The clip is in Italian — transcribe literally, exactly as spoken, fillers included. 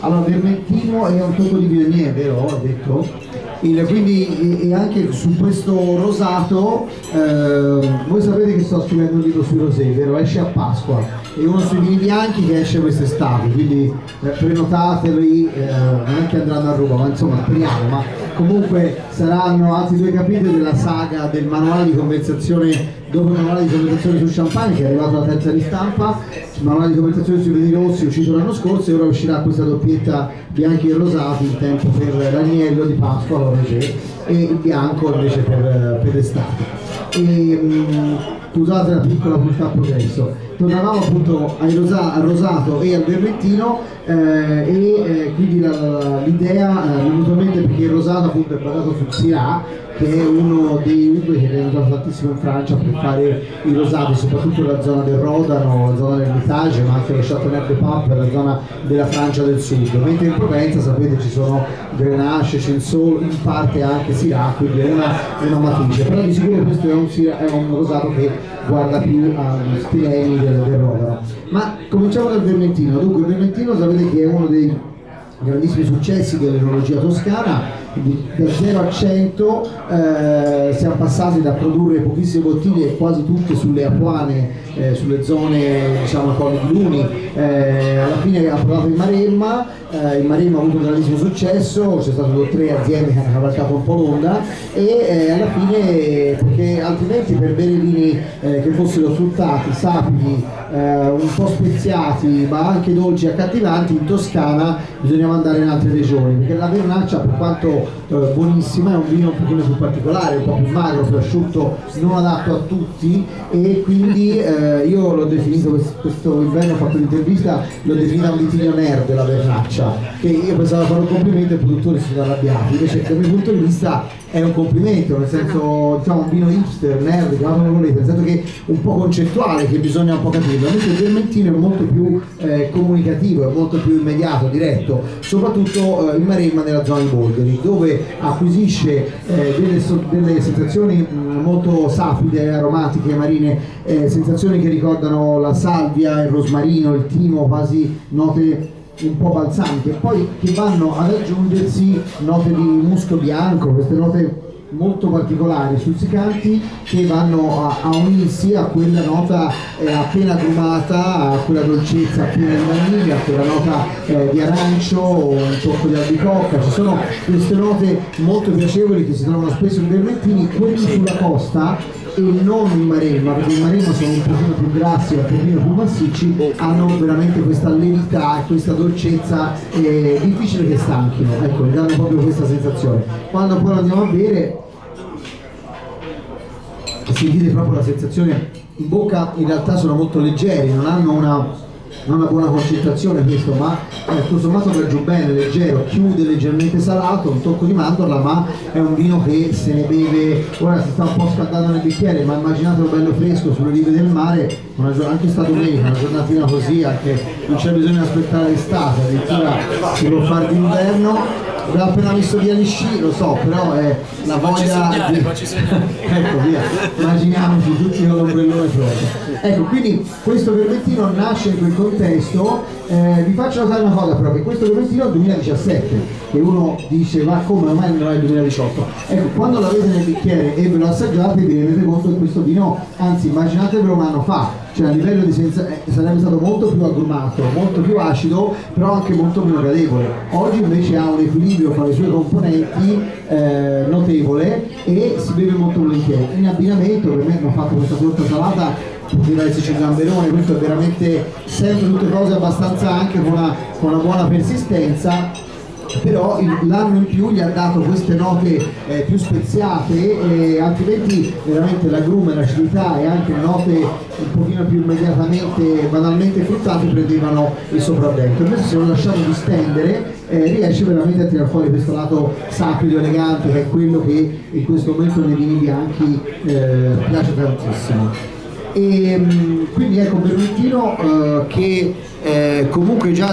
Allora, Vermentino è un tocco di Viognier, vero? Ho detto. Il, quindi, e anche su questo rosato, eh, voi sapete che sto scrivendo un libro sui rosé, vero? Esce a Pasqua, e uno sui vini bianchi che esce quest'estate, quindi eh, prenotateli, eh, non è che andranno a Roma, ma insomma speriamo, ma comunque saranno altri due capitoli della saga del manuale di conversazione. Dopo il manuale di conversazione sul champagne, che è arrivato alla terza ristampa, il manuale di conversazione sui vini rossi uscito l'anno scorso, e ora uscirà questa doppietta bianchi e rosati in tempo per l'agnello di Pasqua, l'Orangé, e il bianco invece per, per l'estate. Scusate la piccola puntata a progresso. Tornavamo appunto al rosa, rosato e al vermentino, eh, e eh, quindi l'idea eh, venuta, perché il rosato appunto è basato sul SIRA, che è uno dei uve che viene usato tantissimo in Francia per fare i rosati, soprattutto nella zona del Rodano, la zona del Mitage, ma anche lo Châtener de Pap, la zona della Francia del Sud. Mentre in Provenza, sapete, ci sono Grenache, Censol, in parte anche Sirà, quindi è una, una matrice. Però di sicuro questo è un, sirà, è un rosato che guarda più agli stilemi del, del Rodano. Ma cominciamo dal Vermentino. Dunque, il Vermentino sapete che è uno dei grandissimi successi dell'enologia toscana. Da zero a cento eh, siamo passati da produrre pochissime bottiglie, quasi tutte sulle apuane, eh, sulle zone, diciamo, colli eh, alla fine ha provato in Maremma, eh, in Maremma ha avuto un grandissimo successo, c'è stato tre aziende che hanno cavalcato un po' l'onda, e eh, alla fine, perché altrimenti per bere vini eh, che fossero fruttati, sapidi, eh, un po' speziati, ma anche dolci e accattivanti, in Toscana bisognava andare in altre regioni, perché la Vernaccia, per quanto Eh, buonissima, è un vino un pochino più particolare, un po' più magro, più asciutto, non adatto a tutti, e quindi eh, io l'ho definito, questo, questo inverno ho fatto l'intervista, l'ho definita un vitigno nerd della Vernaccia, che io pensavo a fare un complimento ai produttori, si sono arrabbiati, invece dal mio punto di vista è un complimento, nel senso, diciamo, un vino hipster, nerd, chiamatelo come volete, nel senso che un po' concettuale, che bisogna un po' capirlo. Invece il vermentino è molto più eh, comunicativo, è molto più immediato, diretto, soprattutto eh, in Maremma, nella zona di Bolgheri, dove acquisisce eh, delle, delle sensazioni molto sapide, aromatiche, marine, eh, sensazioni che ricordano la salvia, il rosmarino, il timo, quasi note un po' balsamiche, e poi che vanno ad aggiungersi note di musco bianco, queste note molto particolari, stuzzicanti, che vanno a, a unirsi a quella nota eh, appena grumata, a quella dolcezza appena di vaniglia, a quella nota eh, di arancio o un tocco di albicocca. Ci sono queste note molto piacevoli che si trovano spesso in vermentini, quelli sulla costa e non in Maremma, perché in Maremma sono un pochino più grassi, un pochino più massicci, hanno veramente questa levità e questa dolcezza eh, difficile che stanchino, ecco, danno proprio questa sensazione. Quando poi lo andiamo a bere sentite proprio la sensazione in bocca, in realtà sono molto leggeri, non hanno una non una buona concentrazione questo, ma eh, tutto sommato va giù bene, leggero, chiude leggermente salato, un tocco di mandorla, ma è un vino che se ne beve. Ora si sta un po' scaldando nel bicchiere, ma immaginatelo bello fresco sulle rive del mare, una, anche sta domenica, una giornatina così, anche non c'è bisogno di aspettare l'estate, addirittura si può fare d'inverno. L'ho appena messo via gli sci, lo so, però è la voglia segnare, di... ecco, via, immaginiamoci tutti con l'ombrellone pronto. Ecco, quindi questo vermentino nasce in quel contesto. Eh, vi faccio notare una cosa però, che questo vermentino è il duemiladiciassette, che uno dice ma come, ormai non è il duemiladiciotto. Ecco, quando l'avete nel bicchiere e ve lo assaggiate vi rendete conto che questo vino, anzi immaginatevelo un anno fa, cioè a livello di senza... eh, sarebbe stato molto più agrumato, molto più acido, però anche molto meno gradevole. Oggi invece ha un equilibrio fra le sue componenti eh, notevole, e si beve molto volentieri. In abbinamento, per me hanno fatto questa torta salata, direi se c'è gamberone, questo è veramente sempre tutte cose abbastanza anche con una, con una buona persistenza. Però l'anno in più gli ha dato queste note eh, più speziate, e altrimenti veramente l'agrume, l'acidità e anche note un pochino più immediatamente, banalmente fruttate, prendevano il sopravvento. Invece se lo lasciamo distendere eh, riesce veramente a tirar fuori questo lato sapido, elegante, che è quello che in questo momento nei vini bianchi eh, piace tantissimo. E quindi ecco, Vermentino eh, che eh, comunque già